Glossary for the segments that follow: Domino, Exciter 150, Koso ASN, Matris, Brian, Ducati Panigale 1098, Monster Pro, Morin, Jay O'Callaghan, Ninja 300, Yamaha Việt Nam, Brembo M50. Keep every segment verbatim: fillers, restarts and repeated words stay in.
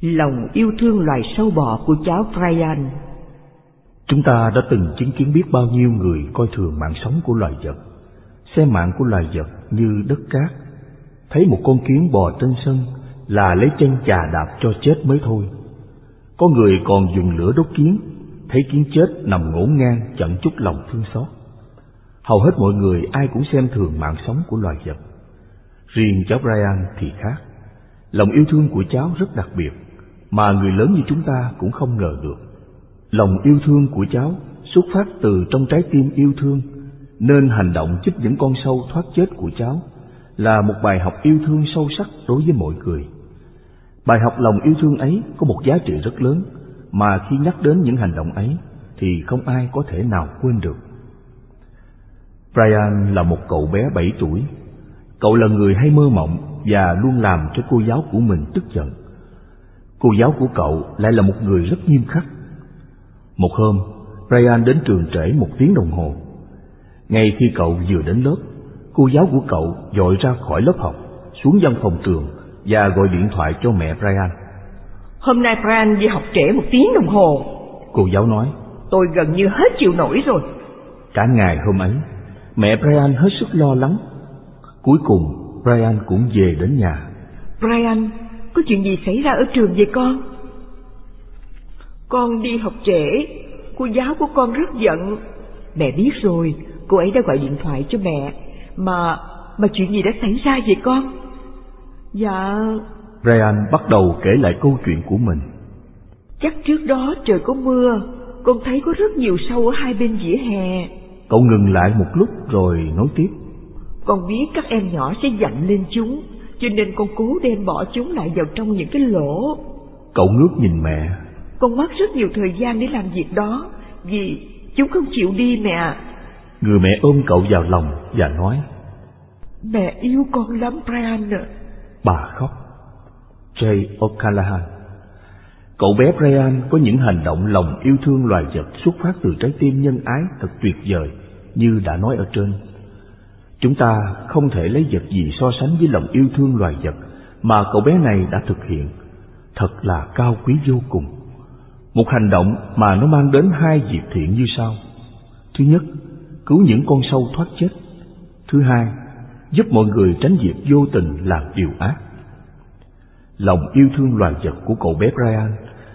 lòng yêu thương loài sâu bọ của cháu Brian. Chúng ta đã từng chứng kiến biết bao nhiêu người coi thường mạng sống của loài vật, xem mạng của loài vật như đất cát. Thấy một con kiến bò trên sân là lấy chân chà đạp cho chết mới thôi. Có người còn dùng lửa đốt kiến, thấy kiến chết nằm ngổn ngang chẳng chút lòng thương xót. Hầu hết mọi người ai cũng xem thường mạng sống của loài vật. Riêng cháu Brian thì khác. Lòng yêu thương của cháu rất đặc biệt, mà người lớn như chúng ta cũng không ngờ được. Lòng yêu thương của cháu xuất phát từ trong trái tim yêu thương, nên hành động giúp những con sâu thoát chết của cháu là một bài học yêu thương sâu sắc đối với mọi người. Bài học lòng yêu thương ấy có một giá trị rất lớn, mà khi nhắc đến những hành động ấy thì không ai có thể nào quên được. Brian là một cậu bé bảy tuổi. Cậu là người hay mơ mộng và luôn làm cho cô giáo của mình tức giận. Cô giáo của cậu lại là một người rất nghiêm khắc. Một hôm, Brian đến trường trễ một tiếng đồng hồ. Ngay khi cậu vừa đến lớp, cô giáo của cậu dội ra khỏi lớp học, xuống văn phòng trường và gọi điện thoại cho mẹ Brian. Hôm nay Brian đi học trễ một tiếng đồng hồ. Cô giáo nói, tôi gần như hết chịu nổi rồi. Cả ngày hôm ấy, mẹ Brian hết sức lo lắng. Cuối cùng, Brian cũng về đến nhà. Brian, có chuyện gì xảy ra ở trường vậy con? Con đi học trễ, cô giáo của con rất giận. Mẹ biết rồi, cô ấy đã gọi điện thoại cho mẹ. Mà, mà chuyện gì đã xảy ra vậy con? Dạ... Brian bắt đầu kể lại câu chuyện của mình. Chắc trước đó trời có mưa, con thấy có rất nhiều sâu ở hai bên vỉa hè. Cậu ngừng lại một lúc rồi nói tiếp. Con biết các em nhỏ sẽ giận lên chúng, cho nên con cố đem bỏ chúng lại vào trong những cái lỗ. Cậu ngước nhìn mẹ. Con mất rất nhiều thời gian để làm việc đó, vì chúng không chịu đi mẹ. Người mẹ ôm cậu vào lòng và nói, mẹ yêu con lắm Brian ạ. Bà khóc. Jay O'Callaghan. Cậu bé Brian có những hành động lòng yêu thương loài vật xuất phát từ trái tim nhân ái thật tuyệt vời như đã nói ở trên. Chúng ta không thể lấy vật gì so sánh với lòng yêu thương loài vật mà cậu bé này đã thực hiện. Thật là cao quý vô cùng. Một hành động mà nó mang đến hai việc thiện như sau. Thứ nhất, cứu những con sâu thoát chết. Thứ hai, giúp mọi người tránh việc vô tình làm điều ác. Lòng yêu thương loài vật của cậu bé Brian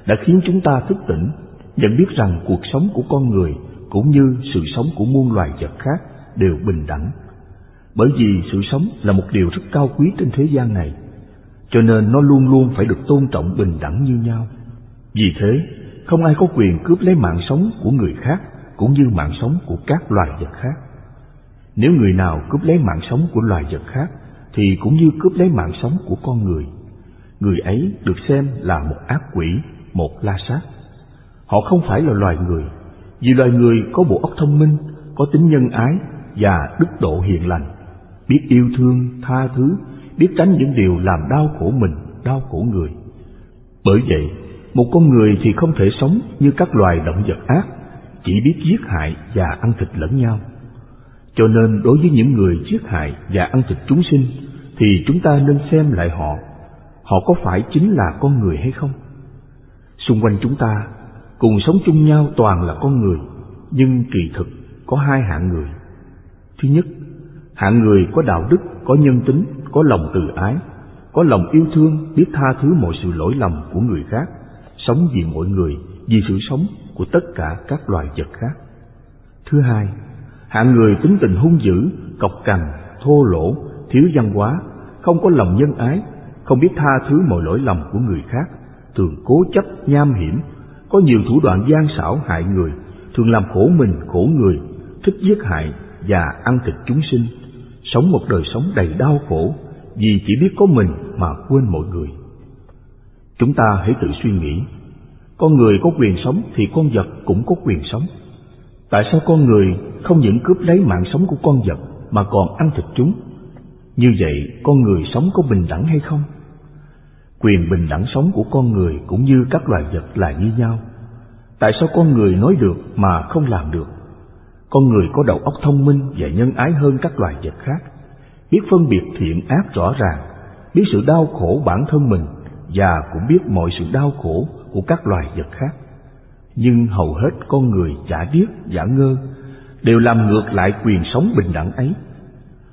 đã khiến chúng ta thức tỉnh, nhận biết rằng cuộc sống của con người cũng như sự sống của muôn loài vật khác đều bình đẳng. Bởi vì sự sống là một điều rất cao quý trên thế gian này, cho nên nó luôn luôn phải được tôn trọng bình đẳng như nhau. Vì thế, không ai có quyền cướp lấy mạng sống của người khác cũng như mạng sống của các loài vật khác. Nếu người nào cướp lấy mạng sống của loài vật khác thì cũng như cướp lấy mạng sống của con người. Người ấy được xem là một ác quỷ, một la sát. Họ không phải là loài người, vì loài người có bộ óc thông minh, có tính nhân ái và đức độ hiền lành, biết yêu thương, tha thứ, biết tránh những điều làm đau khổ mình, đau khổ người. Bởi vậy, một con người thì không thể sống như các loài động vật ác, chỉ biết giết hại và ăn thịt lẫn nhau. Cho nên đối với những người giết hại và ăn thịt chúng sinh thì chúng ta nên xem lại họ, họ có phải chính là con người hay không? Xung quanh chúng ta, cùng sống chung nhau toàn là con người, nhưng kỳ thực có hai hạng người. Thứ nhất, hạng người có đạo đức, có nhân tính, có lòng từ ái, có lòng yêu thương, biết tha thứ mọi sự lỗi lầm của người khác, sống vì mọi người, vì sự sống của tất cả các loài vật khác. Thứ hai, hạng người tính tình hung dữ, cộc cằn, thô lỗ, thiếu văn hóa, không có lòng nhân ái, không biết tha thứ mọi lỗi lầm của người khác, thường cố chấp, nham hiểm, có nhiều thủ đoạn gian xảo hại người, thường làm khổ mình, khổ người, thích giết hại và ăn thịt chúng sinh, sống một đời sống đầy đau khổ vì chỉ biết có mình mà quên mọi người. Chúng ta hãy tự suy nghĩ, con người có quyền sống thì con vật cũng có quyền sống. Tại sao con người không những cướp lấy mạng sống của con vật mà còn ăn thịt chúng? Như vậy con người sống có bình đẳng hay không? Quyền bình đẳng sống của con người cũng như các loài vật là như nhau. Tại sao con người nói được mà không làm được? Con người có đầu óc thông minh và nhân ái hơn các loài vật khác, biết phân biệt thiện ác rõ ràng, biết sự đau khổ bản thân mình và cũng biết mọi sự đau khổ của các loài vật khác. Nhưng hầu hết con người giả điếc, giả ngơ đều làm ngược lại quyền sống bình đẳng ấy.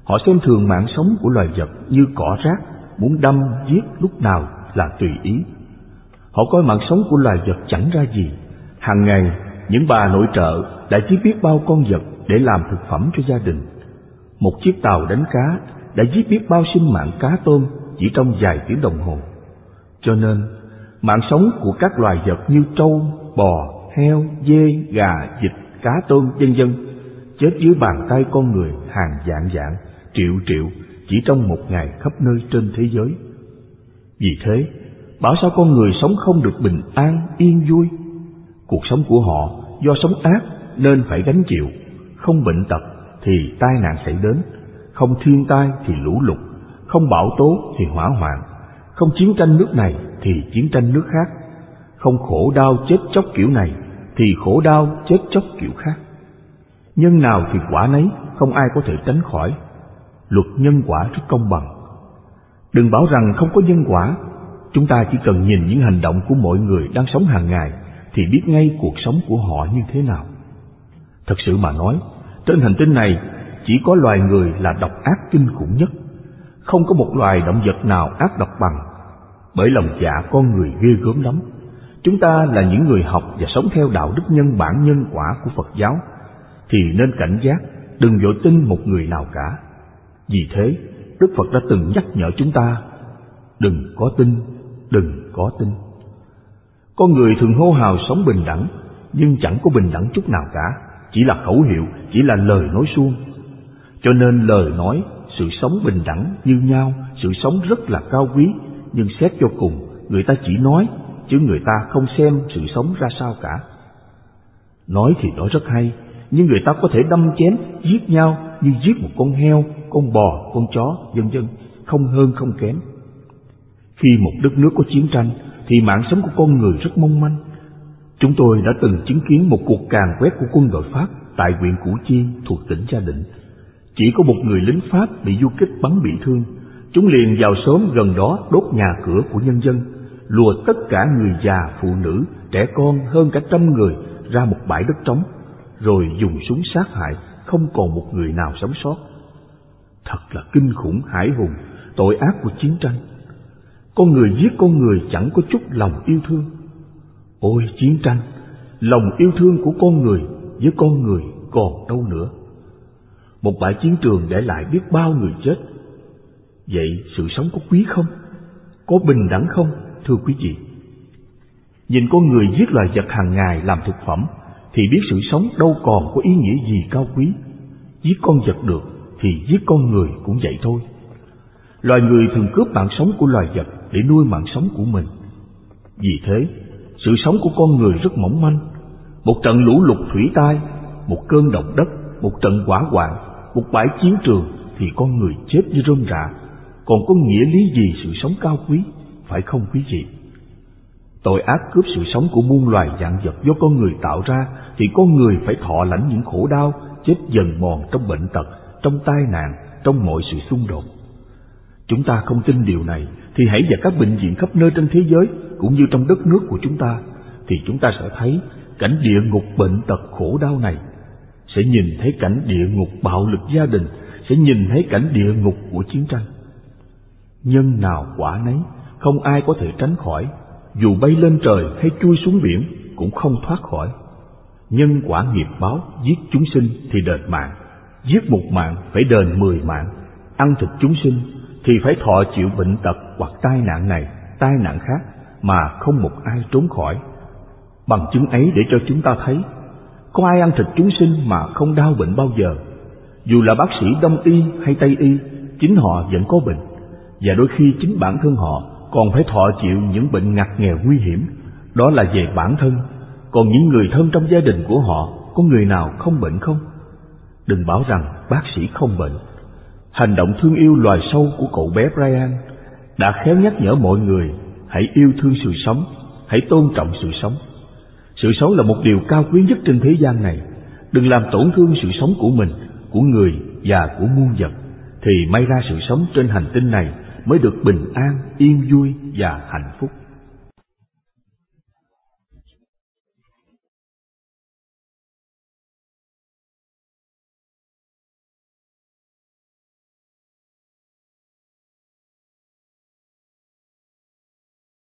Họ xem thường mạng sống của loài vật như cỏ rác, muốn đâm, giết lúc nào là tùy ý. Họ coi mạng sống của loài vật chẳng ra gì. Hàng ngày, những bà nội trợ đã giết biết bao con vật để làm thực phẩm cho gia đình. Một chiếc tàu đánh cá đã giết biết bao sinh mạng cá tôm chỉ trong vài tiếng đồng hồ. Cho nên, mạng sống của các loài vật như trâu, bò, heo, dê, gà, vịt, cá tôm, vân vân chết dưới bàn tay con người hàng vạn vạn, triệu triệu chỉ trong một ngày khắp nơi trên thế giới. Vì thế, bảo sao con người sống không được bình an, yên vui? Cuộc sống của họ do sống ác nên phải gánh chịu, không bệnh tật thì tai nạn xảy đến, không thiên tai thì lũ lụt, không bão tố thì hỏa hoạn, không chiến tranh nước này thì chiến tranh nước khác, không khổ đau chết chóc kiểu này thì khổ đau chết chóc kiểu khác. Nhân nào thì quả nấy, không ai có thể tránh khỏi. Luật nhân quả rất công bằng. Đừng bảo rằng không có nhân quả. Chúng ta chỉ cần nhìn những hành động của mọi người đang sống hàng ngày thì biết ngay cuộc sống của họ như thế nào. Thật sự mà nói, trên hành tinh này chỉ có loài người là độc ác kinh khủng nhất. Không có một loài động vật nào ác độc bằng. Bởi lòng dạ con người ghê gớm lắm. Chúng ta là những người học và sống theo đạo đức nhân bản nhân quả của Phật giáo thì nên cảnh giác, đừng vội tin một người nào cả. Vì thế, Đức Phật đã từng nhắc nhở chúng ta, đừng có tin, đừng có tin. Con người thường hô hào sống bình đẳng, nhưng chẳng có bình đẳng chút nào cả, chỉ là khẩu hiệu, chỉ là lời nói suông. Cho nên lời nói, sự sống bình đẳng như nhau, sự sống rất là cao quý, nhưng xét cho cùng, người ta chỉ nói, chứ người ta không xem sự sống ra sao cả. Nói thì nói rất hay, nhưng người ta có thể đâm chém, giết nhau như giết một con heo, con bò, con chó, vân vân, không hơn không kém. Khi một đất nước có chiến tranh, thì mạng sống của con người rất mong manh. Chúng tôi đã từng chứng kiến một cuộc càn quét của quân đội Pháp tại huyện Củ Chi thuộc tỉnh Gia Định. Chỉ có một người lính Pháp bị du kích bắn bị thương. Chúng liền vào xóm gần đó đốt nhà cửa của nhân dân, lùa tất cả người già, phụ nữ, trẻ con hơn cả trăm người ra một bãi đất trống, rồi dùng súng sát hại, không còn một người nào sống sót. Thật là kinh khủng, hãi hùng, tội ác của chiến tranh. Con người giết con người chẳng có chút lòng yêu thương. Ôi chiến tranh, lòng yêu thương của con người với con người còn đâu nữa. Một bãi chiến trường để lại biết bao người chết. Vậy sự sống có quý không? Có bình đẳng không, thưa quý vị? Nhìn con người giết loài vật hàng ngày làm thực phẩm thì biết sự sống đâu còn có ý nghĩa gì cao quý. Giết con vật được thì giết con người cũng vậy thôi. Loài người thường cướp mạng sống của loài vật để nuôi mạng sống của mình. Vì thế, sự sống của con người rất mỏng manh. Một trận lũ lụt thủy tai, một cơn động đất, một trận hỏa hoạn, một bãi chiến trường thì con người chết như rơm rạ. Còn có nghĩa lý gì sự sống cao quý, phải không quý vị? Tội ác cướp sự sống của muôn loài vạn vật do con người tạo ra thì con người phải thọ lãnh những khổ đau, chết dần mòn trong bệnh tật, trong tai nạn, trong mọi sự xung đột. Chúng ta không tin điều này thì hãy vào các bệnh viện khắp nơi trên thế giới cũng như trong đất nước của chúng ta thì chúng ta sẽ thấy cảnh địa ngục bệnh tật khổ đau này, sẽ nhìn thấy cảnh địa ngục bạo lực gia đình, sẽ nhìn thấy cảnh địa ngục của chiến tranh. Nhân nào quả nấy, không ai có thể tránh khỏi. Dù bay lên trời hay chui xuống biển cũng không thoát khỏi. Nhân quả nghiệp báo, giết chúng sinh thì đền mạng, giết một mạng phải đền mười mạng. Ăn thịt chúng sinh thì phải thọ chịu bệnh tật hoặc tai nạn này, tai nạn khác mà không một ai trốn khỏi. Bằng chứng ấy để cho chúng ta thấy, có ai ăn thịt chúng sinh mà không đau bệnh bao giờ? Dù là bác sĩ Đông y hay Tây y, chính họ vẫn có bệnh, và đôi khi chính bản thân họ còn phải thọ chịu những bệnh ngặt nghèo nguy hiểm. Đó là về bản thân. Còn những người thân trong gia đình của họ, có người nào không bệnh không? Đừng bảo rằng bác sĩ không bệnh. Hành động thương yêu loài sâu của cậu bé Brian đã khéo nhắc nhở mọi người hãy yêu thương sự sống, hãy tôn trọng sự sống. Sự sống là một điều cao quý nhất trên thế gian này. Đừng làm tổn thương sự sống của mình, của người và của muôn vật, thì may ra sự sống trên hành tinh này mới được bình an, yên vui và hạnh phúc.